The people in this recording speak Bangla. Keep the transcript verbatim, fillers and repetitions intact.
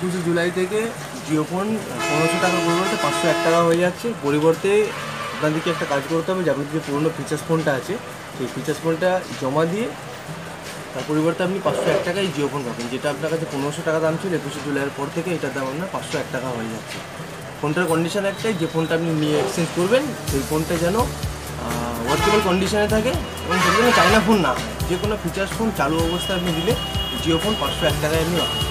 একুশে জুলাই থেকে জিও ফোন পনেরোশো টাকা পরিবর্তে পাঁচশো এক টাকা হয়ে যাচ্ছে। পরিবর্তে আপনাদেরকে একটা কাজ করতে হবে, যে আপনাদের যে পুরোনো ফিচার্স ফোনটা আছে সেই ফিচার্স ফোনটা জমা দিয়ে তার পরিবর্তে আপনি পাঁচশো এক টাকায় জিও ফোন পাবেন। যেটা আপনার কাছে পনেরোশো টাকা দাম ছিল একুশে জুলাইয়ের পর থেকে এটার দাম আপনার পাঁচশো এক টাকা হয়ে যাচ্ছে। ফোনটার কন্ডিশান একটাই, যে ফোনটা আপনি নিয়ে এক্সচেঞ্জ করবেন সেই ফোনটা যেন ওয়ার্কেবল কন্ডিশানে থাকে এবং সেটা যেন চায়না ফোন না, যে কোনো ফিচার্স ফোন চালু অবস্থায় আপনি দিলে জিও ফোন পাঁচশো এক টাকায় আপনি